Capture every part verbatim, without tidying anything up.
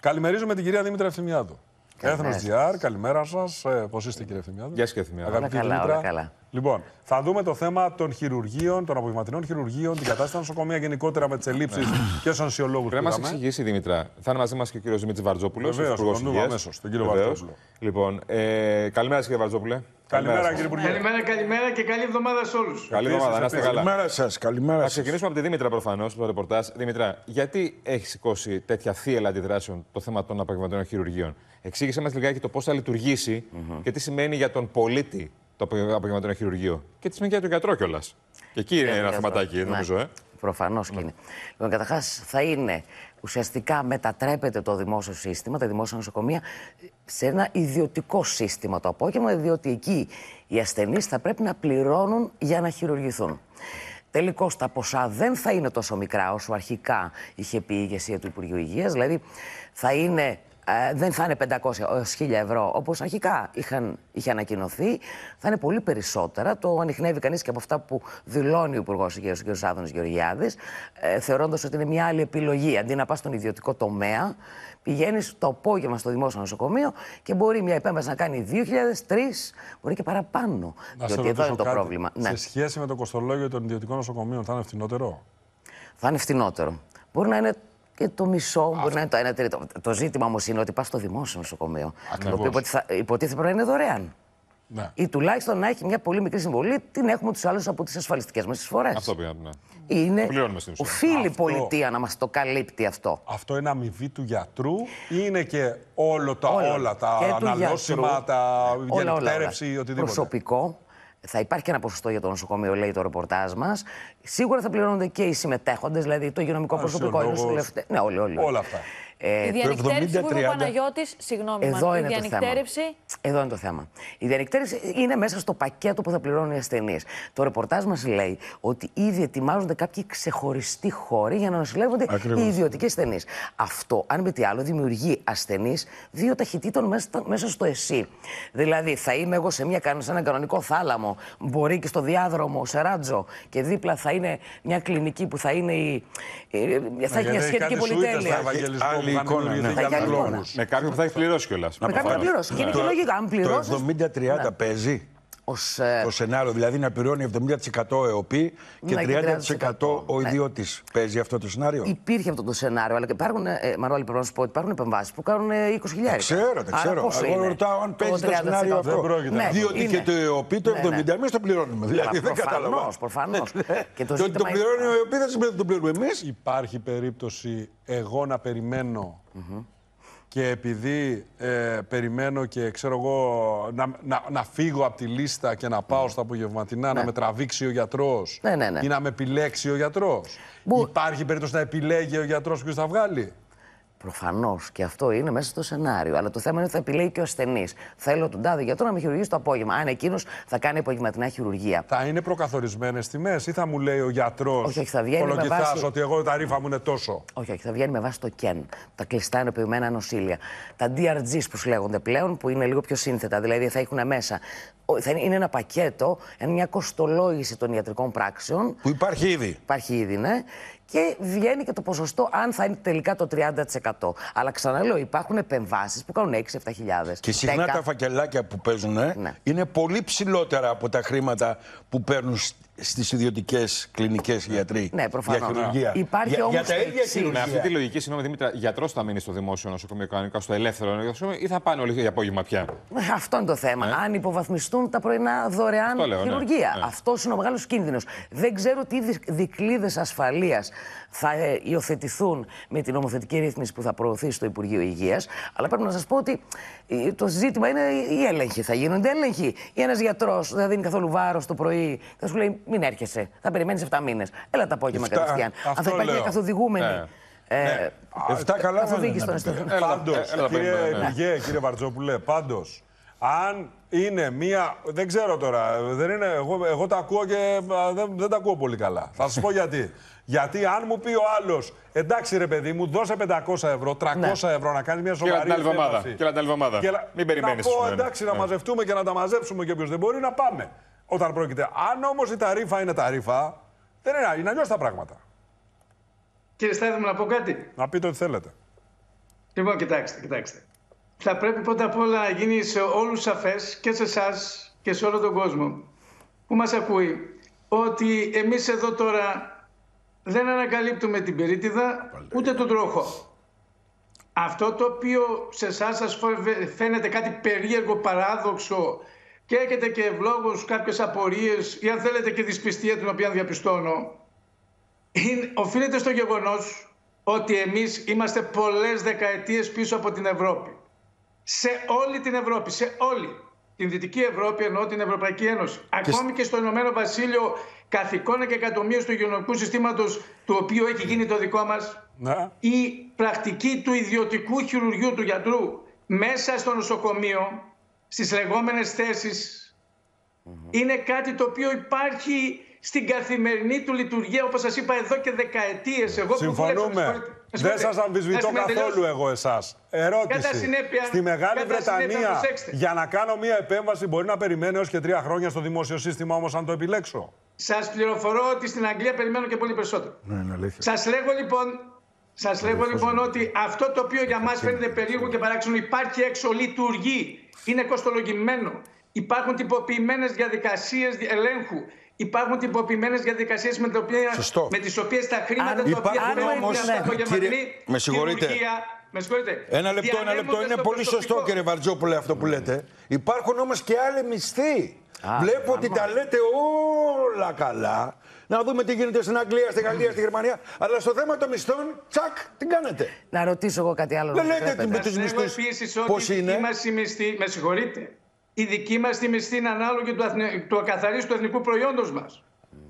Καλημερίζουμε την κυρία Δήμητρα Ευθυμιάδου. Έθνος τζι αρ, καλημέρα σας. Ε, πώς είστε, κύριε Ευθυμιάδου? Γεια σας, κύριε Ευθυμιάδου. Όλα καλά, όλα καλά. Λοιπόν, θα δούμε το θέμα των χειρουργείων, των απογευματινών χειρουργείων, την κατάσταση στα νοσοκομεία γενικότερα με τις ελλείψεις και στους ανοσιολόγους. Πρέπει να μας εξηγήσει η Δήμητρα. Θα είναι μαζί μας και ο κύριος Δημήτρης Βαρτζόπουλος. Βεβαίως, τον δούμε αμέσως, τον κύριο Βαρτζόπουλο. Λοιπόν, ε, καλημέρα, κύριε Βαρτζόπουλε. Καλημέρα, κύριε Υπουργέ. Καλημέρα, καλημέρα και καλή εβδομάδα σε όλους. Καλή εβδομάδα, να είστε καλά. Καλημέρα σας, καλημέρα. Θα ξεκινήσουμε από τη Δήμητρα προφανώς, το ρεπορτάζ. Δήμητρα, γιατί έχει σηκώσει τέτοια θύελλα αντιδράσεων το θέμα των απογευματινών χειρουργείων? Εξήγησε μας λιγάκι το πώς θα λειτουργήσει mm-hmm. και τι σημαίνει για τον πολίτη το απογευματινό χειρουργείο. Και τι σημαίνει για τον γιατρό κιόλας. Και εκεί είναι ένα θεματάκι, νομίζω. Ε. Προφανώς και είναι. Λοιπόν, καταρχάς θα είναι. Ουσιαστικά μετατρέπεται το δημόσιο σύστημα, τα δημόσια νοσοκομεία, σε ένα ιδιωτικό σύστημα το απόγευμα, διότι εκεί οι ασθενείς θα πρέπει να πληρώνουν για να χειρουργηθούν. Τελικώς τα ποσά δεν θα είναι τόσο μικρά όσο αρχικά είχε πει η ηγεσία του Υπουργείου Υγείας, δηλαδή θα είναι. Ε, δεν θα είναι πεντακόσια έως χίλια ευρώ όπως αρχικά είχαν, είχε ανακοινωθεί. Θα είναι πολύ περισσότερα. Το ανιχνεύει κανείς και από αυτά που δηλώνει ο Υπουργός Υγείας, ο κ. Άδωνης Γεωργιάδης, ε, θεωρώντας ότι είναι μια άλλη επιλογή. Αντί να πας στον ιδιωτικό τομέα, πηγαίνεις το απόγευμα στο δημόσιο νοσοκομείο και μπορεί μια επέμβαση να κάνει δύο χιλιάδες, τρεις, μπορεί και παραπάνω. Να διότι εδώ είναι το κάτι, πρόβλημα. Σε ναι. σχέση με το κοστολόγιο των ιδιωτικών νοσοκομείων, θα είναι φθηνότερο. Θα είναι φθηνότερο. Μπορεί να είναι. Και το μισό, αυτό μπορεί να είναι το ένα τρίτο. Το ζήτημα όμως είναι ότι πας στο δημόσιο νοσοκομείο. Ακριβώς. Το οποίο υποτίθεται πρέπει να είναι δωρεάν. Ναι. Ή τουλάχιστον να έχει μια πολύ μικρή συμβολή, την έχουμε τους άλλους από τις ασφαλιστικές μας εισφορές. Αυτό πήγαμε, ναι. Είναι οφείλει η πολιτεία να μας το καλύπτει αυτό. Αυτό είναι αμοιβή του γιατρού ή είναι και όλο τα, όλα. όλα τα αναλώσιμα, τα γενικτέρευση, οτιδήποτε. Προσωπικό. Θα υπάρχει και ένα ποσοστό για το νοσοκομείο, λέει το ρεπορτάζ μας. Σίγουρα θα πληρώνονται και οι συμμετέχοντες, δηλαδή το υγειονομικό προσωπικό. Ναι, όλοι, όλοι. Όλα αυτά. Ε, η διανυκτέρευση που είπε ο Παναγιώτης, συγγνώμη, εδώ είναι, η διανυκτέρευση... εδώ είναι το θέμα. Η διανυκτέρευση είναι μέσα στο πακέτο που θα πληρώνουν οι ασθενείς. Το ρεπορτάζ μας λέει ότι ήδη ετοιμάζονται κάποιοι ξεχωριστοί χώροι για να νοσηλεύονται οι ιδιωτικοί ασθενείς. Αυτό, αν μη τι άλλο, δημιουργεί ασθενείς δύο ταχυτήτων μέσα, μέσα στο ΕΣΥ. Δηλαδή, θα είμαι εγώ σε, μια, σε έναν κανονικό θάλαμο, μπορεί και στο διάδρομο, σε Ράτζο, και δίπλα θα είναι μια κλινική που θα είναι η, θα έχει μια σχετική πολυτέλεια. Εικόνα, ναι. θα θα με κάποιον που θα έχει πληρώσει κιόλας. Με κάποιον θα πληρώσει. Και είναι και λογικό. Αν πληρώσεις... Το εβδομήντα τριάντα ναι. παίζει ως, ε... το σενάριο. Δηλαδή να πληρώνει εβδομήντα τοις εκατό ΕΟΠΗ και τριάντα τοις εκατό ο ιδιώτης. Ναι. Παίζει αυτό το σενάριο. Υπήρχε αυτό το σενάριο. Αλλά υπάρχουν, ε, Μανώλη, πρέπει να σου πω ότι υπάρχουν επεμβάσεις που κάνουν είκοσι χιλιάδες. Ξέρω, δεν ξέρω. Εγώ ρωτάω αν παίζει το σενάριο αυτό. Διότι και το ΕΟΠΗ το εβδομήντα τοις εκατό εμείς το πληρώνουμε. Δηλαδή δεν καταλαβαίνω. Προφανώς. Το ότι το πληρώνει ο ΕΟΠΗ δεν σημαίνει ότι το πληρώνουμε εμείς. Υπάρχει περίπτωση εγώ να περιμένω. Και επειδή ε, περιμένω και ξέρω εγώ να, να, να φύγω από τη λίστα και να πάω mm. στα απογευματινά, ναι. να με τραβήξει ο γιατρός ναι, ναι, ναι. ή να με επιλέξει ο γιατρός. Που... Υπάρχει περίπτωση να επιλέγει ο γιατρός ποιος θα βγάλει. Προφανώς και αυτό είναι μέσα στο σενάριο. Αλλά το θέμα είναι ότι θα επιλέγει και ο ασθενής. Θέλω τον τάδε γιατρό να με χειρουργήσει το απόγευμα. Αν εκείνος θα κάνει απογευματινά χειρουργία. Θα είναι προκαθορισμένες τιμές ή θα μου λέει ο γιατρός κολοκυθάς βάση... ότι εγώ τα ρήφα μου είναι τόσο? Όχι, όχι, θα βγαίνει με βάση το κεν. Τα κλειστά ενοποιημένα νοσήλια. Τα ντι αρ τζις που λέγονται πλέον, που είναι λίγο πιο σύνθετα, δηλαδή θα έχουν μέσα. Θα είναι ένα πακέτο, μια κοστολόγηση των ιατρικών πράξεων. Που υπάρχει ήδη. Υπάρχει ήδη, ναι. Και βγαίνει και το ποσοστό, αν θα είναι τελικά το τριάντα τοις εκατό. Αλλά ξαναλέω, υπάρχουν επεμβάσεις που κάνουν έξι με επτά χιλιάδες. Και συχνά τα φακελάκια που παίζουν ε, ναι. είναι πολύ ψηλότερα από τα χρήματα που παίρνουν στις ιδιωτικές κλινικές γιατροί. Ναι, προφανώς. Για χειρουργία. Υπάρχει για, όμως για τα ίδια χειρουργία. Με αυτή τη λογική, συγγνώμη Δημήτρα, γιατρός θα μείνει στο δημόσιο νοσοκομείο κανονικά, στο ελεύθερο νοσοκομείο, ή θα πάνε όλοι για απόγευμα πια? Αυτό είναι το θέμα. Ε? Αν υποβαθμιστούν τα πρωινά δωρεάν Αυτό λέω, χειρουργία. Ναι. Αυτός είναι ο μεγάλος κίνδυνος. Δεν ξέρω τι δικλείδες ασφαλείας θα υιοθετηθούν με την νομοθετική ρύθμιση που θα προωθήσει το Υπουργείο Υγείας. Αλλά πρέπει να σας πω ότι το ζήτημα είναι οι έλεγχοι. Θα γίνονται έλεγχοι. Ή ένας γιατρός δεν δίνει καθόλου βάρος το πρωί, θα σου λέει μην έρχεσαι. Θα περιμένεις επτά μήνες. Έλα τα απόγευμα κατευθείαν. Αν θα υπάρχει μια καθοδηγούμενη. Ναι. Ε, ναι. Εφτά καλά θα είναι. Πάντως, κύριε Βαρτζόπουλε, πάντως, αν είναι μία. Δεν ξέρω τώρα. Δεν είναι... εγώ, εγώ τα ακούω και δεν, δεν τα ακούω πολύ καλά. Θα σας πω γιατί. Γιατί αν μου πει ο άλλος, εντάξει ρε παιδί μου, δώσε πεντακόσια ευρώ, τριακόσια ναι. ευρώ να κάνεις μια σοβαρή επέμβαση. Και να την εβδομάδα. Μην περιμένεις. Να πω εντάξει ναι. να μαζευτούμε και να τα μαζέψουμε και όποιος δεν μπορεί να πάμε. Όταν πρόκειται. Αν όμως η ταρήφα είναι ταρήφα, δεν είναι, είναι αλλιώς τα πράγματα. Κύριε Στάθη, να πω κάτι. Να πείτε ό,τι θέλετε. Λοιπόν, κοιτάξτε, κοιτάξτε. Θα πρέπει πρώτα απ' όλα να γίνει σε όλους σαφές και σε εσάς και σε όλο τον κόσμο που μας ακούει ότι εμείς εδώ τώρα δεν ανακαλύπτουμε την περίτιδα ούτε τον τρόχο. Αυτό το οποίο σε εσάς σας φαίνεται κάτι περίεργο, παράδοξο και έχετε και ευλόγως κάποιες απορίες ή αν θέλετε και δυσπιστία την οποία διαπιστώνω, είναι, οφείλεται στο γεγονός ότι εμείς είμαστε πολλές δεκαετίες πίσω από την Ευρώπη. Σε όλη την Ευρώπη, σε όλη την Δυτική Ευρώπη, εννοώ την Ευρωπαϊκή Ένωση. Ακόμη και στο Ηνωμένο Βασίλειο, καθ' εικόνα και εκατομμύρια του υγειονομικού συστήματος, το οποίο έχει γίνει το δικό μας, ναι. Η πρακτική του ιδιωτικού χειρουργείου του γιατρού μέσα στο νοσοκομείο, στις λεγόμενες θέσεις, mm-hmm. είναι κάτι το οποίο υπάρχει στην καθημερινή του λειτουργία, όπως σας είπα, εδώ και δεκαετίες. Εγώ συμφωνούμε. Δεν σας αμφισβητώ καθόλου εγώ εσάς. Ερώτηση. Συνέπεια, στη Μεγάλη Βρετανία, για να κάνω μία επέμβαση, μπορεί να περιμένω έως και τρία χρόνια στο δημόσιο σύστημα, όμως αν το επιλέξω. Σας πληροφορώ ότι στην Αγγλία περιμένω και πολύ περισσότερο. Ναι, σας λέγω λοιπόν, σας λέγω, λοιπόν ότι αυτό το οποίο για μας φαίνεται περίεργο και παράξενο υπάρχει έξω, λειτουργεί, είναι κοστολογημένο. Υπάρχουν τυποποιημένες διαδικασίες ελέγχου. Υπάρχουν τυποποιημένες διαδικασίες με, με τις οποίες τα χρήματα τα οποία με συγχωρείτε. Με συγχωρείτε. Ένα λεπτό, ένα λεπτό. Είναι πολύ σωστό, κύριε Βαρτζόπουλε, αυτό που λέτε. Υπάρχουν όμως και άλλοι μισθοί. Α, Βλέπω α, ότι α, τα λέτε όλα καλά. Να δούμε τι γίνεται στην Αγγλία, στη Γαλλία, στη Γερμανία. Αλλά στο θέμα των μισθών, τσακ, την κάνετε. Να ρωτήσω εγώ κάτι άλλο. Δεν λέτε με τους μισθούς πώς είναι. Με συγχωρείτε. Η δική μας τη μισθή είναι ανάλογη του ακαθαρίστου του εθνικού προϊόντος μας.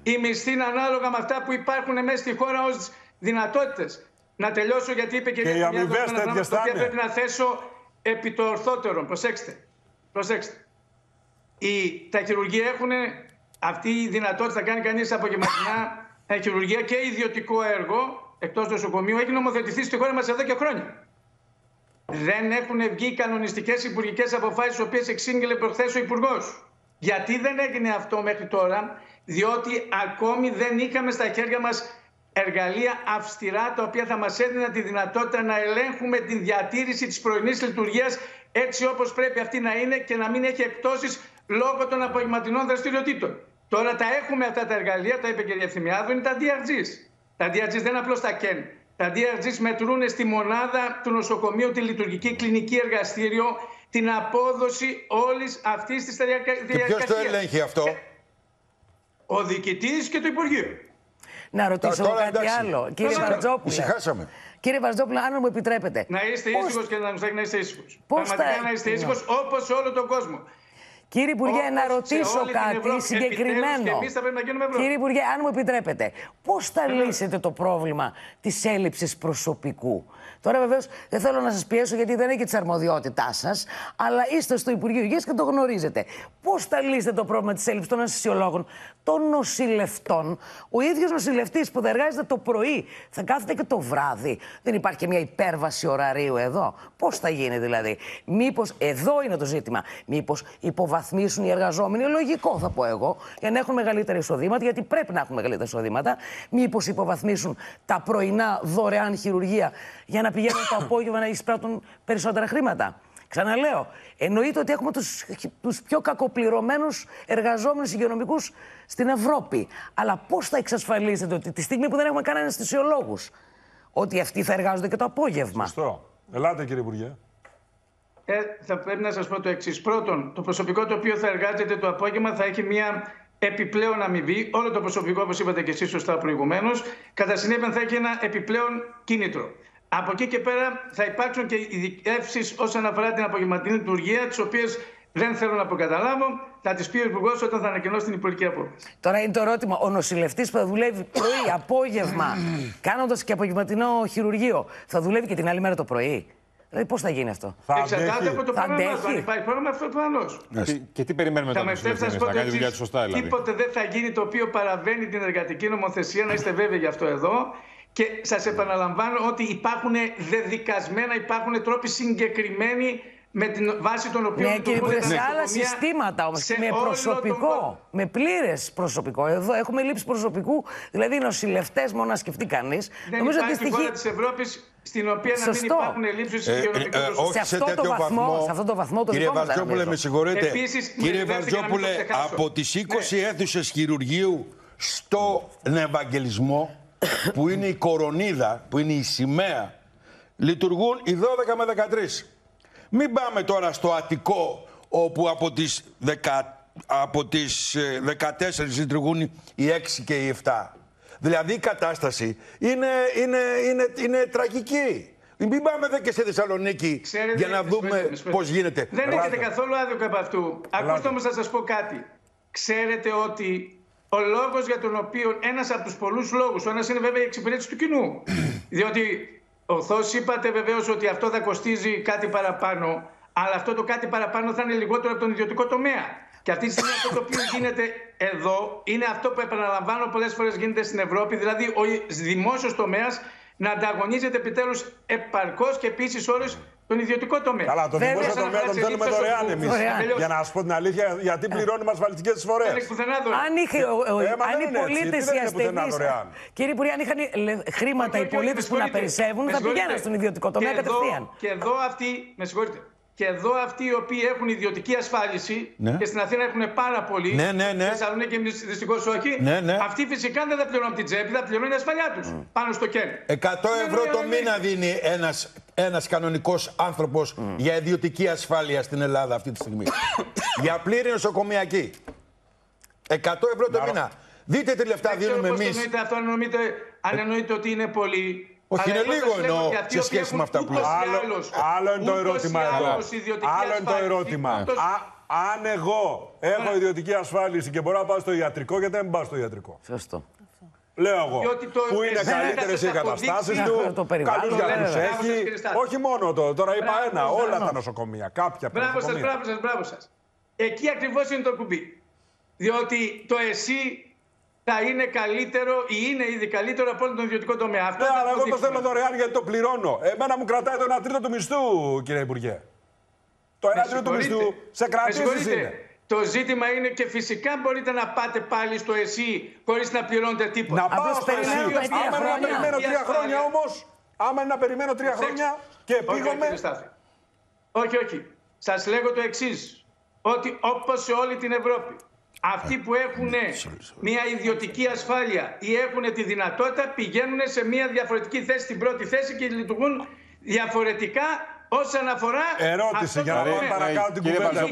Η μισθή είναι ανάλογα με αυτά που υπάρχουν μέσα στη χώρα ως δυνατότητες. Να τελειώσω γιατί είπε και, και η αμοιβές τέτοιες θα είναι. Πρέπει να θέσω επί το ορθότερον. Προσέξτε. Προσέξτε. Οι, τα χειρουργεία έχουν αυτή η δυνατότητα, κάνει κανείς απογευματινά χειρουργεία και ιδιωτικό έργο εκτός του νοσοκομείου, έχει νομοθετηθεί στη χώρα μας εδώ και χρόνια. Δεν έχουν βγει κανονιστικές υπουργικές αποφάσεις, τις οποίες εξήγηλε προχθές ο Υπουργός. Γιατί δεν έγινε αυτό μέχρι τώρα, διότι ακόμη δεν είχαμε στα χέρια μας εργαλεία αυστηρά, τα οποία θα μας έδιναν τη δυνατότητα να ελέγχουμε την διατήρηση της πρωινής λειτουργίας έτσι όπως πρέπει αυτή να είναι και να μην έχει εκπτώσεις λόγω των απογευματινών δραστηριοτήτων. Τώρα τα έχουμε αυτά τα εργαλεία, τα είπε και η Ευθυμιάδου, είναι τα ντι αρ τζις. Τα ντι αρ τζις δεν είναι απλώς τα κεν. Τα ντι αρ τζις μετρούν στη μονάδα του νοσοκομείου, τη λειτουργική κλινική εργαστήριο, την απόδοση όλης αυτής της διαδικασίας. Και ποιος το ελέγχει αυτό? Ο διοικητής και το Υπουργείο. Να ρωτήσω τώρα, κάτι εντάξει. άλλο. Κύριε Βαρτζόπουλε, Ψυχάσαμε. Κύριε Βαρτζόπουλε, αν μου επιτρέπετε. Να είστε πώς... ήσυχος και να μισθάκι να είστε ήσυχος. Πραγματικά θα... να είστε ήσυχος όπως σε όλο τον κόσμο. Κύριε Υπουργέ, Όπως να ρωτήσω κάτι συγκεκριμένο. Κύριε Υπουργέ, αν μου επιτρέπετε, πώς θα λύσετε το πρόβλημα της έλλειψης προσωπικού? Τώρα, βεβαίως, δεν θέλω να σας πιέσω γιατί δεν έχετε τη αρμοδιότητά σας, αλλά είστε στο Υπουργείο Υγείας και το γνωρίζετε. Πώς θα λύσετε το πρόβλημα της έλλειψης των αναισθησιολόγων, των νοσηλευτών? Ο ίδιος νοσηλευτής που θα εργάζεται το πρωί, θα κάθεται και το βράδυ. Δεν υπάρχει και μια υπέρβαση ωραρίου εδώ? Πώς θα γίνει δηλαδή? Μήπως, εδώ είναι το ζήτημα, μήπως υποβαθμίζεται? Βαθμίσουν οι εργαζόμενοι, λογικό θα πω εγώ, για να έχουν μεγαλύτερα εισοδήματα, γιατί πρέπει να έχουν μεγαλύτερα εισοδήματα. Μήπως υποβαθμίσουν τα πρωινά δωρεάν χειρουργεία για να πηγαίνουν το απόγευμα να εισπράττουν περισσότερα χρήματα. Ξαναλέω, εννοείται ότι έχουμε τους, τους πιο κακοπληρωμένους εργαζόμενους υγειονομικούς στην Ευρώπη. Αλλά πώς θα εξασφαλίσετε ότι τη στιγμή που δεν έχουμε καν αναισθησιολόγους, ότι αυτοί θα εργάζονται και το απόγευμα? Σωστό. Ελάτε, κύριε Υπουργέ. Ε, θα πρέπει να σας πω το εξής. Πρώτον, το προσωπικό το οποίο θα εργάζεται το απόγευμα θα έχει μια επιπλέον αμοιβή. Όλο το προσωπικό, όπως είπατε και εσείς σωστά προηγουμένως, κατά συνέπεια θα έχει ένα επιπλέον κίνητρο. Από εκεί και πέρα θα υπάρξουν και ειδικεύσεις όσον αφορά την απογευματινή λειτουργία, τις οποίες δεν θέλω να προκαταλάβω. Θα τις πει ο Υπουργός όταν θα ανακοινώσει την υπουργική απόφαση. Τώρα είναι το ερώτημα. Ο νοσηλευτής που θα δουλεύει πρωί, απόγευμα, κάνοντας και απογευματινό χειρουργείο, θα δουλεύει και την άλλη μέρα το πρωί? Δηλαδή, πώς θα γίνει αυτό? Εξαρτάται από το πρόγραμμα. Αν υπάρχει πρόγραμμα, αυτό είναι άλλο. Και, και τι περιμένουμε τώρα? Θα κάνει δουλειά του σωστά, δηλαδή. Τίποτε δεν θα γίνει το οποίο παραβαίνει την εργατική νομοθεσία, να είστε βέβαιοι γι' αυτό εδώ. Και σας επαναλαμβάνω ότι υπάρχουν δεδικασμένα, υπάρχουν τρόποι συγκεκριμένοι με την βάση των οποίων... Ναι, κύριε Υπουργέ, σε άλλα συστήματα όμως, με προσωπικό, τον... με πλήρες προσωπικό. Εδώ έχουμε λήψη προσωπικού, δηλαδή νοσηλευτές, μόνο να σκεφτεί κανείς. Δεν νομίζω υπάρχει στοιχή... χώρα της Ευρώπης στην οποία να Σωστό. μην υπάρχουν ελλείψεις ε, υγειονομικού ε, ε, προσωπικού. Ε, σε, σε, αυτό βαθμό, βαθμό, σε αυτό το βαθμό το δικό μας θα Επίσης, κύριε Βαρτζόπουλε, από τις είκοσι αίθουσες χειρουργείου στον Ευαγγελισμό, που είναι η κορονίδα, που είναι η σημαία, λειτουργούν οι δώδεκα με δεκατρείς. Μην πάμε τώρα στο Αττικό, όπου από τις, δεκα, από τις δεκατέσσερις λειτουργούν οι έξι και οι επτά. Δηλαδή η κατάσταση είναι, είναι, είναι, είναι τραγική. Μην πάμε δε και στη Θεσσαλονίκη Ξέρετε, για να δούμε σπέτε, σπέτε. πώς γίνεται. Δεν Ράδο. έχετε καθόλου άδικο από αυτού. Ακούστε όμως να σας πω κάτι. Ξέρετε ότι ο λόγος για τον οποίο, ένας από τους πολλούς λόγους, ο ένας είναι βέβαια η εξυπηρέτηση του κοινού. Διότι... Ορθώς είπατε βεβαίως ότι αυτό θα κοστίζει κάτι παραπάνω, αλλά αυτό το κάτι παραπάνω θα είναι λιγότερο από τον ιδιωτικό τομέα. Και αυτή τη στιγμή αυτό το οποίο γίνεται εδώ είναι αυτό που επαναλαμβάνω πολλές φορές γίνεται στην Ευρώπη, δηλαδή ο δημόσιος τομέας να ανταγωνίζεται επιτέλους επαρκώς και επίσης όρες τον ιδιωτικό τομέα. Καλά, τον δημόσιο τομέα τον θέλουμε δωρεάν εμείς. Για να σας πω την αλήθεια, γιατί πληρώνουμε ασφαλιστικές εισφορές. Αν οι πολίτες οι ασθενείς. Κύριε Υπουργέ, αν είχαν χρήματα οι πολίτες που να περισσεύουν, θα πηγαίνουν στον ιδιωτικό τομέα κατευθείαν. Και εδώ αυτοί, με συγχωρείτε, και εδώ αυτοί οι οποίοι έχουν ιδιωτική ασφάλιση, ναι. και στην Αθήνα έχουν πάρα πολλοί, ναι, ναι, ναι. Θεσσαλονίκη δυστυχώς όχι, ναι, ναι. αυτοί φυσικά δεν θα πληρώνουν από την τσέπη, θα πληρώνουν η ασφαλιά τους mm. πάνω στο κέρδο. εκατό ευρώ το μήνα δίνει ένας, ένας κανονικός άνθρωπος mm. για ιδιωτική ασφάλεια στην Ελλάδα αυτή τη στιγμή. Για πλήρη νοσοκομιακή. εκατό ευρώ το μήνα. Δείτε τι λεφτά δίνουμε εμείς. Δεν ξέρω πώς εννοείται αυτό, αν εννοείται ότι είναι πολύ... Όχι, είναι λίγο εννοώ σε σχέση με αυτά που λέω. Άλλο είναι το ερώτημα εδώ. Άλλο είναι το ερώτημα. Αν εγώ έχω ιδιωτική ασφάλιση και μπορώ να πάω στο ιατρικό, γιατί δεν πάω στο ιατρικό. Σωστό. Λέω εγώ. Που είναι καλύτερες οι καταστάσεις του, καλούς γιατρούς έχει. Όχι μόνο το. Τώρα είπα ένα. Όλα τα νοσοκομεία. Κάποια πράγματα. Μπράβο σας, μπράβο σας. Εκεί ακριβώς είναι το κουμπί. Διότι το εσύ. Θα είναι καλύτερο ή είναι ήδη καλύτερο από όλο τον ιδιωτικό τομέα. Αυτό ναι, αλλά εγώ το θέλω δωρεάν γιατί το πληρώνω. Εμένα μου κρατάει το ένα τρίτο του μισθού, κύριε Υπουργέ. Το ένα τρίτο του μισθού σε κρατήσεις είναι. Το ζήτημα είναι και φυσικά μπορείτε να πάτε πάλι στο ΕΣΥ χωρίς να πληρώνετε τίποτα. Να πάω στο ΕΣΥ. Άμα να περιμένω τρία χρόνια όμως, άμα να περιμένω τρία χρόνια και επήγομαι. Όχι, όχι. Σας λέγω το εξής. Ότι όπως σε όλη την Ευρώπη. Αυτοί που έχουν μια ιδιωτική ασφάλεια ή έχουν τη δυνατότητα πηγαίνουν σε μια διαφορετική θέση, την πρώτη θέση και λειτουργούν διαφορετικά όσον αφορά. Ερώτηση για να πάμε παρακάτω την κουβέντα.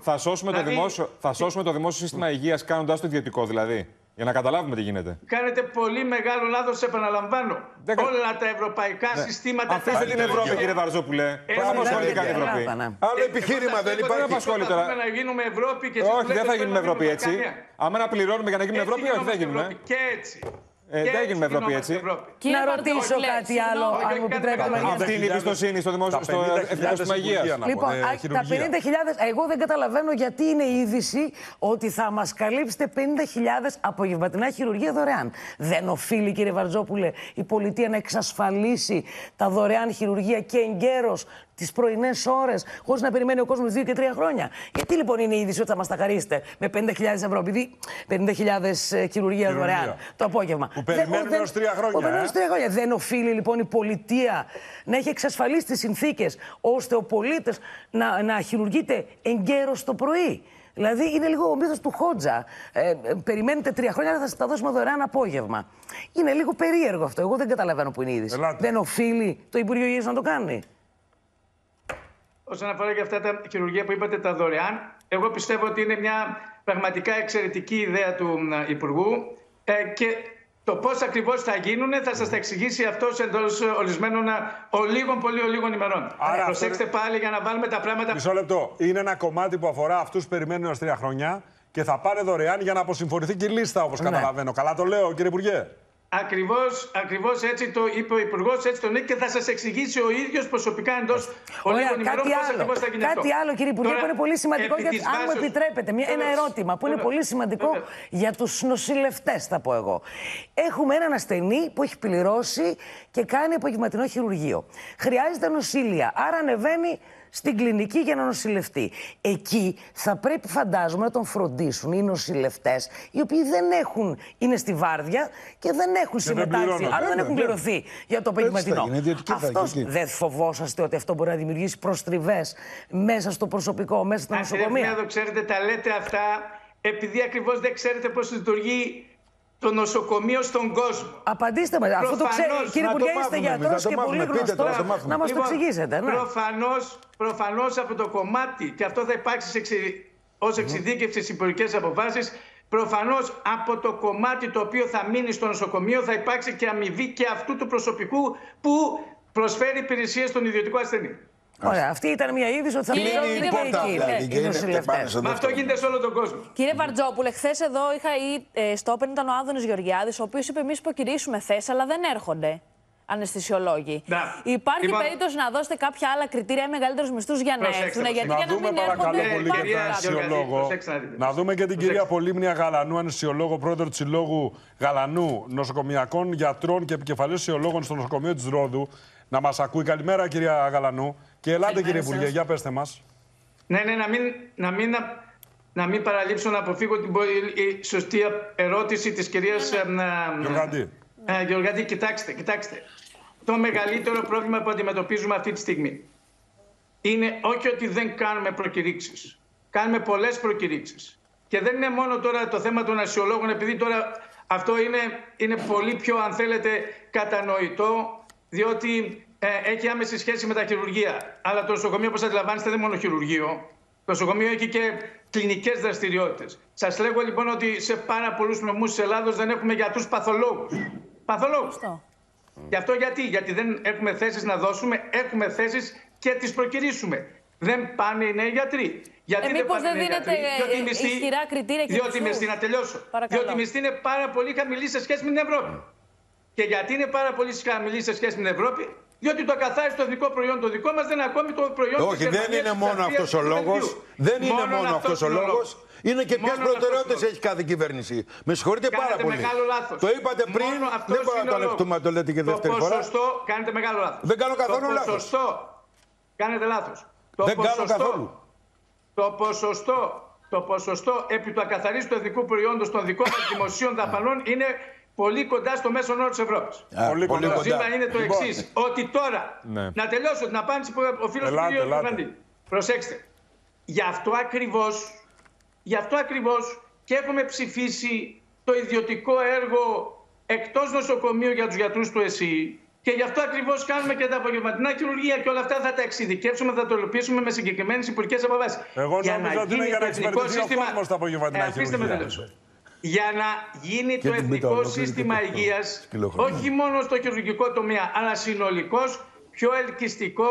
Θα σώσουμε δηλαδή, το δημόσιο, θα σώσουμε το δημόσιο σύστημα υγείας κάνοντας το ιδιωτικό δηλαδή. Για να καταλάβουμε τι γίνεται. Κάνετε πολύ μεγάλο λάθος, επαναλαμβάνω. Δεν... Όλα τα ευρωπαϊκά ναι. συστήματα... Αφήστε την Ευρώπη, κύριε Βαρτζόπουλε. Πάμε να ασχολεί καν Ευρώπη. Άλλο επιχείρημα δεν υπάρχει. Θα να γίνουμε Ευρώπη και... Όχι, δεν θα γίνουμε Ευρώπη έτσι. Αμένα να πληρώνουμε για να γίνουμε Ευρώπη, όχι, δεν γίνουμε. Και έτσι. Ε, δεν έγινε Ευρώπη έτσι. Να ρωτήσω κάτι άλλο, αν μου επιτρέπετε. Αυτή είναι η εμπιστοσύνη στο δημόσιο εθνικό σύστημα υγείας. Λοιπόν, τα πενήντα χιλιάδες, εγώ δεν καταλαβαίνω γιατί είναι η είδηση ότι θα μας καλύψετε πενήντα χιλιάδες απογευματινά χειρουργεία δωρεάν. Δεν οφείλει, κύριε Βαρτζόπουλε, η πολιτεία να εξασφαλίσει τα δωρεάν χειρουργεία και εγκαίρως τις πρωινές ώρες, χωρίς να περιμένει ο κόσμος δύο και τρία χρόνια? Γιατί λοιπόν είναι η είδηση ότι θα μας τα χαρίσετε με πενήντα χιλιάδες ευρώ, επειδή πενήντα χιλιάδες χειρουργεία δωρεάν το απόγευμα. Που περιμένουμε έως τρία χρόνια. Ε? χρόνια. Δεν οφείλει λοιπόν η πολιτεία να έχει εξασφαλίσει τις συνθήκες ώστε ο πολίτης να, να χειρουργείται εγκαίρως το πρωί? Δηλαδή είναι λίγο ο μύθος του Χότζα. Ε, περιμένετε τρία χρόνια, αλλά θα σας τα δώσουμε δωρεάν απόγευμα. Είναι λίγο περίεργο αυτό. Εγώ δεν καταλαβαίνω που είναι η είδηση. Ελάτε. Δεν οφείλει το Υπουργείο Υγείας να το κάνει? Όσον αφορά και αυτά τα χειρουργεία που είπατε, τα δωρεάν, εγώ πιστεύω ότι είναι μια πραγματικά εξαιρετική ιδέα του Υπουργού ε, και το πώς ακριβώς θα γίνουν θα σας τα εξηγήσει αυτός εντός ορισμένων ολίγων, πολύ ολίγων ημερών. Άρα, προσέξτε αυτό... πάλι για να βάλουμε τα πράγματα... Μισό λεπτό. Είναι ένα κομμάτι που αφορά αυτούς που περιμένουν ως τρία χρόνια και θα πάρε δωρεάν για να αποσυμφορηθεί και η λίστα, όπως ναι. καταλαβαίνω. Καλά το λέω, κύριε Υπουργέ. Ακριβώς, ακριβώς έτσι το είπε ο Υπουργός, έτσι τον είπε και θα σας εξηγήσει ο ίδιος προσωπικά εντός ολίγων ημερών πώς ακριβώς θα γίνεται. Κάτι άλλο, κύριε Υπουργέ, τώρα, που είναι πολύ σημαντικό, γιατί, αν μου επιτρέπετε, μια, ένα ερώτημα που είναι πολύ σημαντικό για τους νοσηλευτές, θα πω εγώ. Έχουμε έναν ασθενή που έχει πληρώσει και κάνει απογευματινό χειρουργείο. Χρειάζεται νοσηλεία, άρα ανεβαίνει στην κλινική για να νοσηλευτεί. Εκεί θα πρέπει, φαντάζομαι, να τον φροντίσουν οι νοσηλευτές, οι οποίοι δεν έχουν, είναι στη βάρδια και δεν έχουν συμμετάξει, αλλά δεν έχουν πληρωθεί για το απογευματινό. Αυτός δεν φοβόσαστε ότι αυτό μπορεί να δημιουργήσει προστριβές μέσα στο προσωπικό, μέσα στα νοσοκομεία? Εδώ ξέρετε, τα λέτε αυτά επειδή ακριβώς δεν ξέρετε πώς λειτουργεί το νοσοκομείο στον κόσμο. Απαντήστε με. Προφανώς, αυτό το ξέρει. Κύριε Υπουργέ, είστε γιατρός και πολύ γνωστός. Να μας το εξηγήσετε. Ναι. Προφανώς, προφανώς από το κομμάτι, και αυτό θα υπάρξει ως εξειδίκευση στις υπουργικές αποφάσεις, προφανώς από το κομμάτι το οποίο θα μείνει στο νοσοκομείο θα υπάρξει και αμοιβή και αυτού του προσωπικού που προσφέρει υπηρεσίες στον ιδιωτικό ασθενή. Ωραία, αυτή ήταν μια είδηση ότι θα πληρώνουν και οι νοσηλευτές. Μα αυτό γίνεται σε όλο τον κόσμο. Κύριε Βαρτζόπουλε, χθες εδώ είχα ή ε, στο Open ήταν ο Άδωνης Γεωργιάδης, ο οποίος είπε: εμείς υποκηρύσουμε θέσεις, αλλά δεν έρχονται αναισθησιολόγοι. Να. Υπάρχει Υπά... περίπτωση να δώσετε κάποια άλλα κριτήρια ή μεγαλύτερους μισθούς για να έρθουν? Γιατί για να δούμε, μην παρακαλώ πολύ, και την αναισθησιολόγο. Να δούμε και την κυρία Πολύμνια Γαλανού, αναισθησιολόγο, πρόεδρο του Συλλόγου Γαλανού Νοσοκομιακών Γιατρών και επικεφαλής αισθησιολόγων στο νοσοκομείο της Ρόδου. Να μας ακούει. Καλημέρα, κυρία Γαλανού. Και ελάτε, κύριε Υπουργέ, για πέστε μας. Ναι, ναι, να μην, να μην, να, να μην παραλείψω να αποφύγω την η σωστή ερώτηση της κυρίας Γεωργαντή. Ε, Γεωργαντή, κοιτάξτε, κοιτάξτε. Το μεγαλύτερο πρόβλημα που αντιμετωπίζουμε αυτή τη στιγμή είναι όχι ότι δεν κάνουμε προκηρύξεις. Κάνουμε πολλές προκηρύξεις. Και δεν είναι μόνο τώρα το θέμα των ασιολόγων, επειδή τώρα αυτό είναι, είναι πολύ πιο, αν θέλετε, κατανοητό, διότι ε, έχει άμεση σχέση με τα χειρουργεία. Αλλά το νοσοκομείο, όπως αντιλαμβάνεστε, δεν είναι μόνο χειρουργείο. Το νοσοκομείο έχει και κλινικές δραστηριότητες. Σας λέγω λοιπόν ότι σε πάρα πολλούς νομούς της Ελλάδος δεν έχουμε γιατρούς παθολόγους. Παθολόγους. Γι' αυτό γιατί? Γιατί δεν έχουμε θέσεις να δώσουμε, έχουμε θέσεις και τις προκηρύσουμε. Δεν πάνε οι νέοι γιατροί. Γιατί ε, δεν πάνε δεν οι νέοι γιατροί? Διότι η μισθή, διότι μισθή, να τελειώσω. Παρακαλώ. Διότι η μισθή είναι πάρα πολύ χαμηλή σε σχέση με την Ευρώπη. Και γιατί είναι πάρα πολύ χαμηλή σε σχέση με την Ευρώπη? Διότι το ακαθάριστο εθνικό προϊόν το δικό μας δεν είναι ακόμη το προϊόν της Ευρώπης. Όχι, δεν είναι μόνο αυτός ο λόγος. Δεν είναι μόνο αυτός ο λόγος. Είναι και ποιες προτεραιότητες έχει κάθε κυβέρνηση. Με συγχωρείτε πάρα πολύ. Το είπατε πριν, δεν μπορούμε να το ανεχτούμε, το λέτε και δεύτερη φορά. Το ποσοστό, κάνετε μεγάλο λάθος. Δεν κάνω καθόλου λάθος. Κάνετε λάθος. Δεν κάνω καθόλου. Το ποσοστό, το ποσοστό επί του ακαθαρίστου εθνικού προϊόντος των δικών μας δημοσίων δαπανών είναι πολύ κοντά στο μέσο όρο της Ευρώπης. Yeah, πολύ πολύ το ζήτημα είναι το λοιπόν εξής, ότι τώρα, ναι. να τελειώσω, να απάντηση ο φίλος ελάτε, του κ. Γεωργαντή. Προσέξτε, γι' αυτό ακριβώς, γι' αυτό ακριβώς και έχουμε ψηφίσει το ιδιωτικό έργο εκτός νοσοκομείου για τους γιατρούς του ΕΣΥ και γι' αυτό ακριβώς κάνουμε και τα απογευματινά χειρουργία και όλα αυτά θα τα εξειδικεύσουμε, θα το ελοπίσουμε με συγκεκριμένες υπουργικές αποφάσεις. Εγώ για νομίζω ότι είναι για να εξυπηρετηθεί ο κόσμος τα απογευματινά χειρουργία. Για να γίνει το εθνικό σύστημα υγείας, όχι μόνο στο χειρουργικό τομέα, αλλά συνολικώς πιο ελκυστικό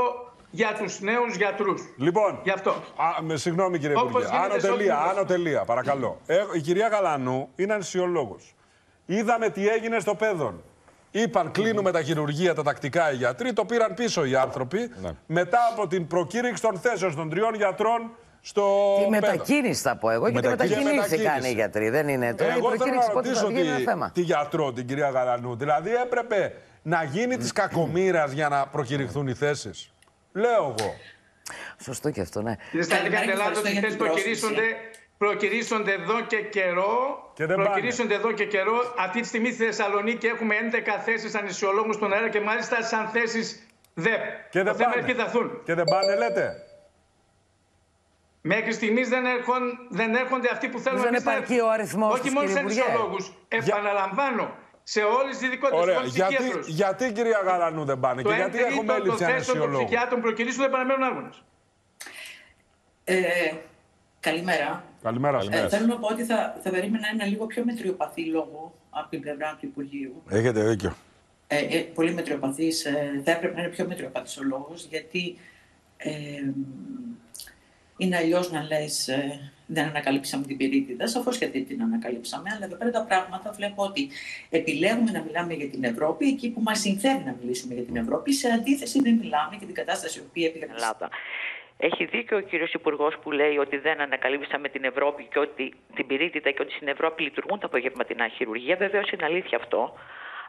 για τους νέους γιατρούς. Λοιπόν, γι' αυτό. Α, με συγγνώμη κύριε Υπουργέ, άνω τελεία, άνω τελεία, παρακαλώ. Ε, η κυρία Γαλανού είναι αναισθησιολόγος. Είδαμε τι έγινε στο Πέδον. Είπαν κλείνουμε τα χειρουργεία, τα τακτικά οι γιατροί, το πήραν πίσω οι άνθρωποι, ναι. μετά από την προκήρυξη των θέσεων των τριών γιατρών. Στο τη μετακίνηση θα πω εγώ, γιατί μετακινήθηκαν οι γιατροί. Δεν είναι το εγώ θέλω να ρωτήσω τη, τη γιατρό, την κυρία Γαλανού. Δηλαδή έπρεπε να γίνει της κακομοίρας για να προκηρυχθούν οι θέσεις. Λέω εγώ. Σωστό και αυτό, ναι. Κύριε Σταλίκα, τελάτω ότι οι θέσεις προκηρύσσονται εδώ και καιρό. Και προκηρύσσονται εδώ και καιρό. Αυτή τη στιγμή στη Θεσσαλονίκη έχουμε έντεκα θέσεις αναισθησιολόγου στον αέρα και μάλιστα σαν θέσεις ΔΕΠ. Και δεν πάνε, λέτε. Μέχρι στιγμής δεν, δεν έρχονται αυτοί που θέλουν να μην στέλνουν. Ο αριθμός όχι μόνο σε αναισθησιολόγους. Επαναλαμβάνω, για... σε όλες τις ειδικότητες. Γιατί, γιατί κυρία Γαλανού δεν πάνε το και γιατί έχουμε έλλειψη αναισθησιολόγου? Το έντεκα τοις εκατό των ψυχιάτρων προκηρύσσεων δεν παραμένουν άγονες. Ε, καλημέρα. Καλημέρα. Ε, θέλω να πω ότι θα, θα περίμενα ένα λίγο πιο μετριοπαθή λόγο από την πλευρά του Υπουργείου. Έχετε δίκιο. Ε, ε, πολύ μετριοπαθής. Ε, θα έπρεπε να είναι πιο μετριοπαθής ο λόγος, γιατί... Ε, είναι αλλιώς να λες ε, δεν ανακαλύψαμε την πυρίτιδα, σαφώς και δεν την ανακαλύψαμε, αλλά εδώ πέρα τα πράγματα βλέπω ότι επιλέγουμε να μιλάμε για την Ευρώπη εκεί που μας συμφέρει να μιλήσουμε για την Ευρώπη, σε αντίθεση δεν μιλάμε για την κατάσταση που έπαιγε η Ελλάδα. Έχει δίκιο ο κύριος Υπουργός που λέει ότι δεν ανακαλύψαμε την Ευρώπη και ότι την πυρίτιδα και ότι στην Ευρώπη λειτουργούν τα απογευματινά χειρουργεία. Βεβαίως είναι αλήθεια αυτό,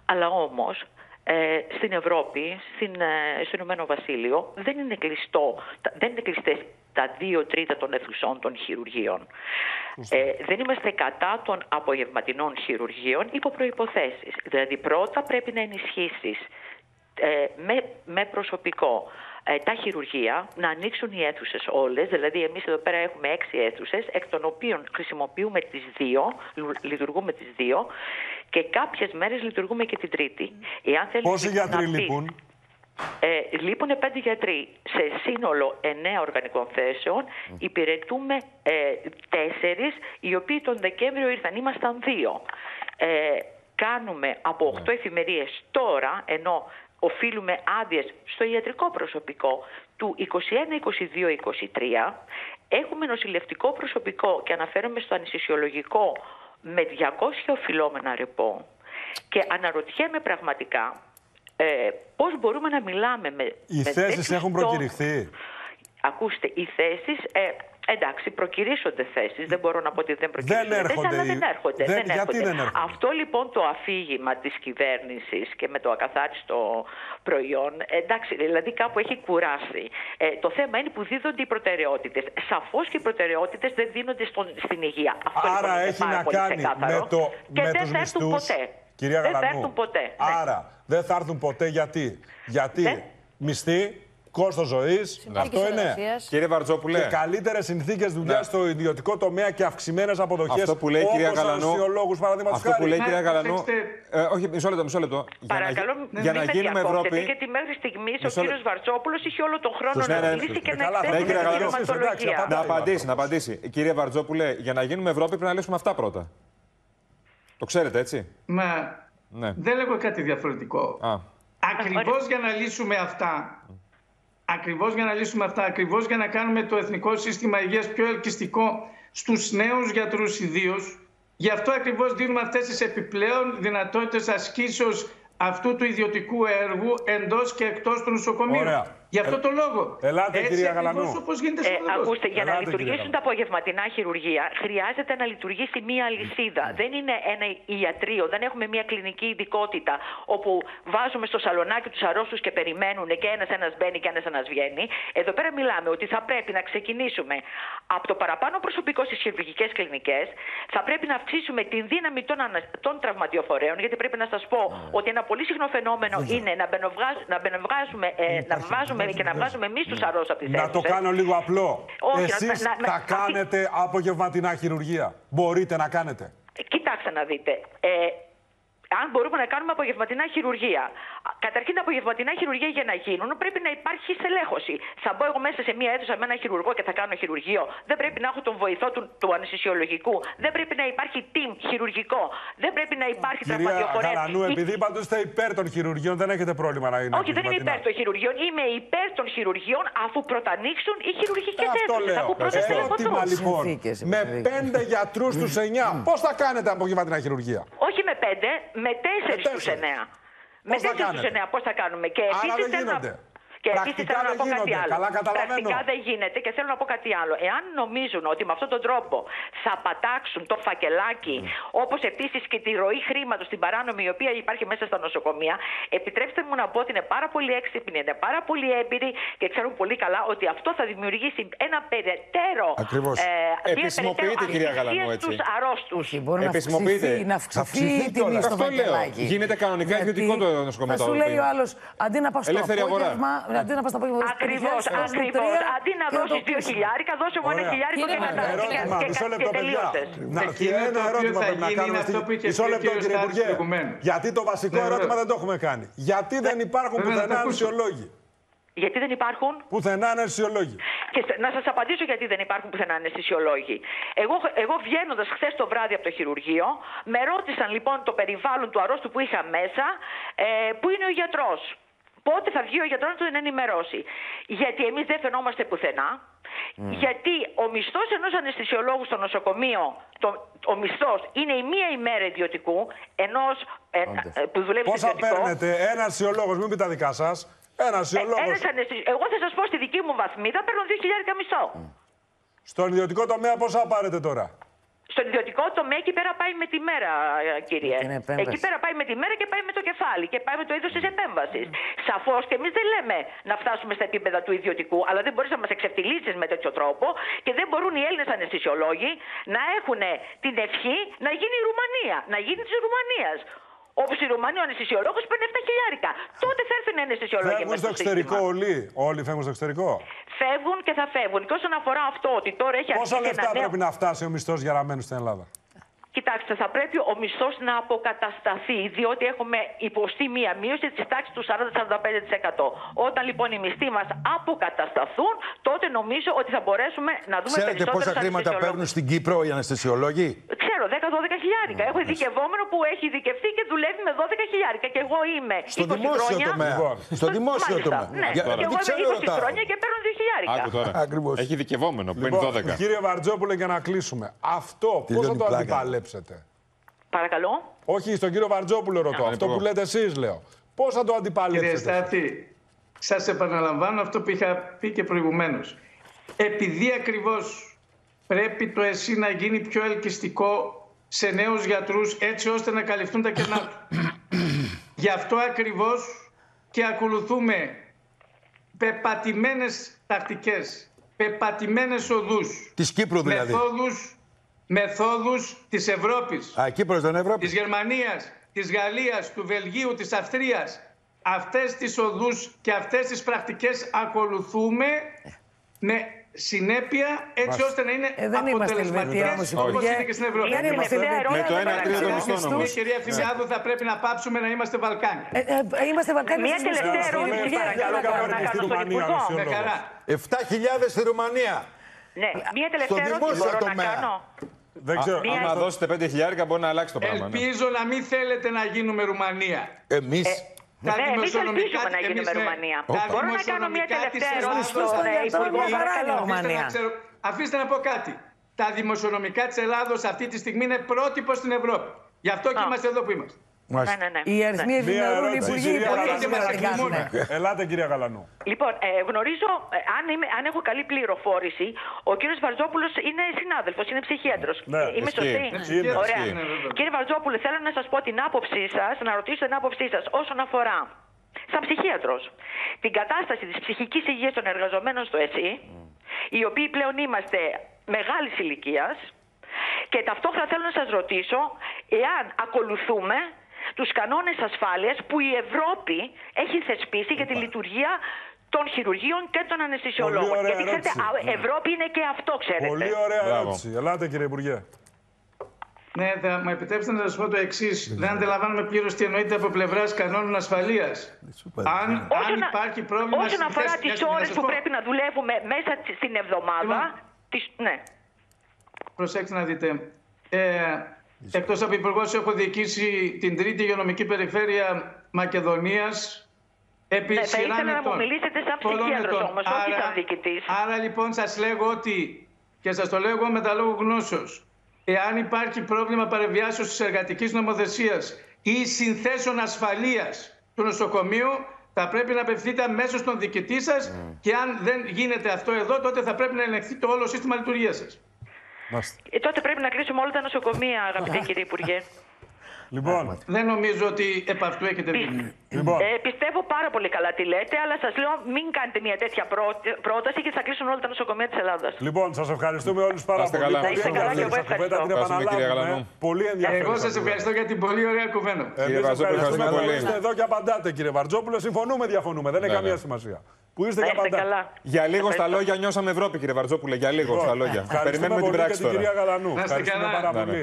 αλλά όμως ε, στην Ευρώπη, στην, ε, στο Ηνωμένο Βασίλειο, δεν είναι, κλειστό, δεν είναι κλειστές τα δύο τρίτα των αιθουσών των χειρουργείων. Ε, δεν είμαστε κατά των απογευματινών χειρουργείων υπό προϋποθέσεις. Δηλαδή πρώτα πρέπει να ενισχύσεις ε, με, με προσωπικό ε, τα χειρουργεία, να ανοίξουν οι αίθουσες όλες. Δηλαδή εμείς εδώ πέρα έχουμε έξι αίθουσες, εκ των οποίων χρησιμοποιούμε τις δύο, λειτουργούμε τις δύο και κάποιες μέρες λειτουργούμε και την τρίτη. Πόσοι γιατροί λείπουν? Ε, λείπουν πέντε γιατροί. Σε σύνολο εννέα οργανικών θέσεων υπηρετούμε ε, τέσσερις, οι οποίοι τον Δεκέμβριο ήρθαν, ήμασταν δύο. Ε, κάνουμε από οκτώ εφημερίες τώρα, ενώ οφείλουμε άδειες στο ιατρικό προσωπικό του είκοσι ένα, είκοσι δύο, είκοσι τρία. Έχουμε νοσηλευτικό προσωπικό και αναφέρομαι στο αναισθησιολογικό με διακόσια οφειλόμενα ρεπό. Και αναρωτιέμαι πραγματικά Ε, πώς μπορούμε να μιλάμε με... Οι με θέσεις έχουν προκηρυχθεί. Ακούστε, οι θέσεις... Ε, εντάξει, προκυρήσονται θέσεις. Δεν μπορώ να πω ότι δεν προκυρήσονται θέσεις, αλλά δεν έρχονται. Δεν έρχονται. Δεν, δεν έρχονται. Δεν έρχονται. Αυτό λοιπόν το αφήγημα της κυβέρνησης και με το ακαθάριστο προϊόν, εντάξει, δηλαδή κάπου έχει κουράσει. Ε, το θέμα είναι που δίδονται οι προτεραιότητες. Σαφώς και οι προτεραιότητες δεν δίνονται στον, στην υγεία. Αυτό άρα λοιπόν, έχει να κάνει με, το, με τους μισθούς. Κυρία Γαλανού, δεν θα έρθουν ποτέ. Άρα, ναι. δεν θα έρθουν ποτέ γιατί. Γιατί ναι. μισθή, κόστος ζωής, αυτό είναι. Εργασίας. Κύριε Βαρτζόπουλε. Και καλύτερες συνθήκες δουλειάς ναι. στο ιδιωτικό τομέα και αυξημένες αποδοχές. Αυτό που λέει η κυρία Γαλανού. Αυτό που λέει η κυρία Γαλανού. Ε, όχι, μισό λεπτό, μισό λεπτό. Παρακαλώ, για να, ναι, για να γίνουμε Ευρώπη. Γιατί μέχρι στιγμής μισό... ο κύριος Βαρτζόπουλος είχε όλο τον χρόνο ναι, να μιλήσει και να εξέλιξει την χρηματολογία. Να απαντήσει, να απαντήσει. Κύριε Βαρτζόπουλε, για να γίνουμε Ευρώπη πρέπει να λύσουμε αυτά πρώτα. Το ξέρετε, έτσι. Μα ναι. δεν λέγω κάτι διαφορετικό. Α. Ακριβώς για να λύσουμε αυτά, ακριβώς για να λύσουμε αυτά, ακριβώς για να κάνουμε το Εθνικό Σύστημα Υγείας πιο ελκυστικό στους νέους γιατρούς ιδίως, γι' αυτό ακριβώς δίνουμε αυτές τις επιπλέον δυνατότητες ασκήσεως αυτού του ιδιωτικού έργου εντός και εκτός του νοσοκομείου. Ωραία. Γι' αυτό ε, το λόγο. Ελάτε, έτσι, κυρία Γαλανού. Όπως γίνεται ε, ακούστε, για ελάτε, να λειτουργήσουν τα απογευματινά χειρουργεία χρειάζεται να λειτουργήσει μία αλυσίδα. Mm. Δεν είναι ένα ιατρείο, δεν έχουμε μία κλινική ειδικότητα όπου βάζουμε στο σαλονάκι τους αρρώστους και περιμένουν και ένας ένας μπαίνει και ένας ένας βγαίνει. Εδώ πέρα μιλάμε ότι θα πρέπει να ξεκινήσουμε από το παραπάνω προσωπικό στις χειρουργικές κλινικές, θα πρέπει να αυξήσουμε τη δύναμη των, ανα... των τραυματιοφορέων, γιατί πρέπει να σας πω mm. ότι ένα πολύ συχνό φαινόμενο mm. είναι να, μπαινοβγάζ... να, μπαινοβγάζουμε, ε, mm. να βάζουμε και να βγάζουμε εμείς τους αρρώστους από τη θέση. Να το κάνω λίγο απλό. Όχι, εσείς να, να, θα να, κάνετε να... απογευματινά χειρουργεία. Μπορείτε να κάνετε. Κοιτάξτε να δείτε. Ε, αν μπορούμε να κάνουμε απογευματινά χειρουργεία. Καταρχήν, τα απογευματινά χειρουργεία για να γίνουν πρέπει να υπάρχει στελέχωση. Θα μπω εγώ μέσα σε μία αίθουσα με ένα χειρουργό και θα κάνω χειρουργείο. Δεν πρέπει να έχω τον βοηθό του, του αναισθησιολογικού. Δεν πρέπει να υπάρχει team χειρουργικό. Δεν πρέπει να υπάρχει τραυματιοφορέα. Κυρία Γαλανού, επειδή πάντως είστε υπέρ των χειρουργείων, δεν έχετε πρόβλημα να είναι. Όχι, δεν είμαι υπέρ των χειρουργείων. Είμαι υπέρ των χειρουργείων αφού πρώτα ανοίξουν οι χειρουργικές αίθουσες. Αφού πρώτα στελεχωθούν. Με πέντε γιατρούς στους εννιά, πώς θα κάνετε απογευματινά χειρουργεία? Όχι με πέντε, με τέσσερις στους εννέα. Με τέτοιους τους εννέα πώς θα κάνουμε. Και επίσης θέλω να... Και επίσης θέλω να πω κάτι άλλο. Πρακτικά δεν γίνεται και θέλω να πω κάτι άλλο. Εάν νομίζουν ότι με αυτόν τον τρόπο θα πατάξουν το φακελάκι, mm. όπως επίσης και τη ροή χρήματος, την παράνομη η οποία υπάρχει μέσα στα νοσοκομεία, επιτρέψτε μου να πω ότι είναι πάρα πολύ έξυπνοι, είναι πάρα πολύ έμπειροι και ξέρουν πολύ καλά ότι αυτό θα δημιουργήσει ένα περαιτέρω. Ακριβώς. Ε, επισημοποιείται, κυρία Γαλανού, έτσι. Στους αρρώστους. Επισημοποιείται. Να αυξηθεί η τιμή στο φακελάκι. Γίνεται κανονικά ιδιωτικό το νοσοκομείο. Σου λέει ο άλλος, αντί να πας στο απόγευμα. Αντί να πας τα απόγευμα, ακριβώς, ακριβώς. Αντί να δώσεις δύο χιλιάρικα, δώσε μόνο ένα χιλιάρικο και κατατάξεις και ένα ερώτημα πρέπει να κάνουμε. Μισό λεπτό, κύριε Υπουργέ. Γιατί το βασικό ερώτημα δεν το έχουμε κάνει. Γιατί δεν υπάρχουν πουθενά αναισθησιολόγοι? Γιατί δεν υπάρχουν πουθενά αναισθησιολόγοι. Και να σας απαντήσω γιατί δεν υπάρχουν πουθενά αναισθησιολόγοι. Εγώ, εγώ βγαίνοντας χθες το βράδυ από το χειρουργείο, με ρώτησαν λοιπόν το περιβάλλον του αρρώστου που είχα μέσα, που είναι ο γιατρός. Πότε θα βγει ο γιατρός να τον ενημερώσει? Γιατί εμείς δεν φαινόμαστε πουθενά. Mm. Γιατί ο μισθός ενός αναισθησιολόγου στο νοσοκομείο, το, ο μισθός είναι η μία ημέρα ιδιωτικού, ενός ε, που δουλεύει στο ιδιωτικό. Πόσα παίρνετε, ένα αναισθησιολόγος, μην πει τα δικά σας, ένα αναισθησιολόγος. Ε, αναισθησι... Εγώ θα σας πω στη δική μου βαθμίδα, παίρνω δύο χιλιάρικα μισθό. Mm. Στον ιδιωτικό τομέα πόσα πάρετε τώρα? στον ιδιωτικό τομέα εκεί πέρα πάει με τη μέρα, κύριε. Εκεί πέρα πάει με τη μέρα και πάει με το κεφάλι και πάει με το είδος της επέμβασης. Σαφώς και εμείς δεν λέμε να φτάσουμε στα επίπεδα του ιδιωτικού, αλλά δεν μπορείς να μας εξευτυλίσεις με τέτοιο τρόπο και δεν μπορούν οι Έλληνες αναισθησιολόγοι να έχουν την ευχή να γίνει η Ρουμανία, να γίνει της Ρουμανίας. Όπου στη Ρουμανία ο αναισθησιολόγος παίρνει επτά χιλιάρικα. Τότε θα έρθουν οι αναισθησιολόγοι. Φεύγουν στο εξωτερικό όλοι. Όλοι φεύγουν στο εξωτερικό. Φεύγουν και θα φεύγουν. Και όσον αφορά αυτό ότι τώρα έχει αρχίσει. Πόσα λεφτά νέο... πρέπει να φτάσει ο μισθός για να μένουν στην Ελλάδα? Κοιτάξτε, θα πρέπει ο μισθός να αποκατασταθεί, διότι έχουμε υποστεί μία μείωση της τάξης του σαράντα με σαράντα πέντε τοις εκατό. Όταν λοιπόν οι μισθοί μας αποκατασταθούν, τότε νομίζω ότι θα μπορέσουμε να δούμε. Ξέρετε πόσα χρήματα παίρνουν στην Κύπρο οι αναισθησιολόγοι? Ξέρω, δέκα με δώδεκα χιλιάρικα. Mm. Έχω ειδικευόμενο που έχει ειδικευτεί και δουλεύει με δώδεκα χιλιάρικα. Και εγώ είμαι στο δημόσιο τομέα. Στο δημόσιο τομέα. Ναι, και εγώ είμαι είκοσι χρόνια και παίρνω δύο χιλιάρικα. Έχει ειδικευόμενο που είναι δώδεκα. Κύριε Βαρτζόπουλε, για να κλείσουμε, αυτό πώς θα το αντιπαλέψετε? Παρακαλώ. Όχι, στον κύριο Βαρτζόπουλο ρωτώ. Yeah, αυτό που λέτε εσείς, λέω. Πώς θα το αντιπαλέψετε? Κύριε Στάτη, σας επαναλαμβάνω αυτό που είχα πει και προηγουμένως. Επειδή ακριβώς πρέπει το ΕΣΥ να γίνει πιο ελκυστικό σε νέους γιατρούς, έτσι ώστε να καλυφθούν τα κενά του. Γι' αυτό ακριβώς και ακολουθούμε πεπατημένες τακτικές, πεπατημένες οδούς. Της Κύπρου δηλαδή. Μεθόδους Μεθόδους της Ευρώπης, Α, Κύπρος, δεν Ευρώπη. της Γερμανίας, της Γαλλίας, του Βελγίου, της Αυστρίας. Αυτές τις οδούς και αυτές τις πρακτικές ακολουθούμε με συνέπεια, έτσι ώστε να είναι ε, αποτελεσματικές, όπως είναι και στην Ευρώπη. Είναι είμαστε, με το ένα τρίτο των μισθών όμως. Κυρία Ευθυμιάδου, θα πρέπει να πάψουμε να είμαστε Βαλκάνοι. Ε, ε, είμαστε Βαλκάνοι. Μια τελευταία ερώτηση, παρακαλώ, να κάνω στον Υπουργό. Με χαρά. επτά χιλιάδες στη Ρουμανία. Ναι, μια τελευταία ερώτηση μπορώ να κάνω. Δεν ξέρω. Μία... Άμα δώσετε πέντε χιλιάρικα μπορεί να αλλάξει το πράγμα. Ελπίζω ναι. να μην θέλετε να γίνουμε Ρουμανία. Εμείς. Ε, ναι, εμείς ελπίζουμε να γίνουμε Ρουμανία. Μπορώ να κάνω μια τελευταία ερώτηση στον Υπουργό? Αφήστε να πω κάτι. Τα δημοσιονομικά της Ελλάδος αυτή τη στιγμή είναι πρότυπο στην Ευρώπη. Γι' αυτό και είμαστε εδώ που είμαστε. Ναι, ναι, ναι. Οι αριθμοί ευημερούν, οι υπουργοί υπολογίζουν. Ελάτε, κυρία Γαλανού. Λοιπόν, ε, γνωρίζω, ε, αν, είμαι, αν έχω καλή πληροφόρηση, ο κύριος Βαρτζόπουλος είναι συνάδελφος, είναι ψυχίατρος. Ναι, είμαι σωστή? Ναι, ωραία. Ναι, ναι. Κύριε Βαρτζόπουλε, θέλω να σας πω την άποψή σας, να ρωτήσω την άποψή σας όσον αφορά, σαν ψυχίατρος, την κατάσταση της ψυχικής υγείας των εργαζομένων στο ΕΣΥ, οι οποίοι πλέον είμαστε μεγάλης ηλικίας, και ταυτόχρονα θέλω να σας ρωτήσω εάν ακολουθούμε τους κανόνες ασφάλειας που η Ευρώπη έχει θεσπίσει για τη λειτουργία των χειρουργείων και των αναισθησιολόγων. Γιατί ξέρετε, η Ευρώπη είναι και αυτό, ξέρετε. Πολύ ωραία ερώτηση. Ελάτε, κύριε Υπουργέ. Ναι, θα μου επιτρέψετε να σας πω το εξής. Δεν αντιλαμβάνομαι πλήρως τι εννοείται από πλευράς κανόνων ασφαλείας. Αν, αν υπάρχει πρόβλημα... Όσον αφορά τις ώρες που πρέπει να δουλεύουμε μέσα στην εβδομάδα... Τις, ναι. Προσέξτε να δείτε... Ε, Εκτός από υπουργός, έχω διοικήσει την τρίτη υγειονομική περιφέρεια Μακεδονίας επί ναι, σειρά ετών. Θα ήθελα να μου μιλήσετε σαν ψυχίατρος όμως, άρα, όχι σαν διοικητής. Άρα λοιπόν σας λέγω ότι, και σας το λέγω με τα λόγω γνώσεως, εάν υπάρχει πρόβλημα παρεμβιάσεως της εργατικής νομοθεσίας ή συνθέσεων ασφαλείας του νοσοκομείου, θα πρέπει να απευθύνετε αμέσως στον διοικητή σας mm. και αν δεν γίνεται αυτό εδώ, τότε θα πρέπει να ελεγχθεί το όλο σύστημα λειτουργίας σας. Ε, τότε πρέπει να κλείσουμε όλα τα νοσοκομεία, αγαπητέ κύριε Υπουργέ. Λοιπόν, δεν νομίζω ότι επ' αυτού έχετε δει. Λοιπόν. Ε, πιστεύω πάρα πολύ καλά τι λέτε, αλλά σας λέω μην κάνετε μια τέτοια πρόταση και θα κλείσουν όλα τα νοσοκομεία της Ελλάδας. Λοιπόν, σας ευχαριστούμε όλους πάρα πολύ. Καλά. Πολύ είστε καλά και εγώ ευχαριστώ. Πολύ ενδιαφέρον. Εγώ σας ευχαριστώ για την πολύ ωραία κουβέντα. Εμείς ευχαριστούμε που είστε εδώ και απαντάτε, κύριε Βαρτζόπουλο. Συμφωνούμε, διαφωνούμε. Δεν έχει καμία σημασία. Που είστε και καλά. Για λίγο στα λόγια νιώσαμε Ευρώπη, κύριε Βαρτζόπουλε. Για λίγο στα λόγια. Περιμένουμε την πράξη τώρα.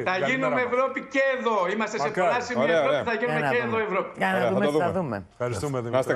Θα γίνουμε Ευρώπη και εδώ. Είμαστε σε πολλά σημεία Ευρώπη. Θα γίνουμε και εδώ Ευρώπη. Για να δούμε τι θα δούμε. Ευχαριστούμε, Δημήτρη.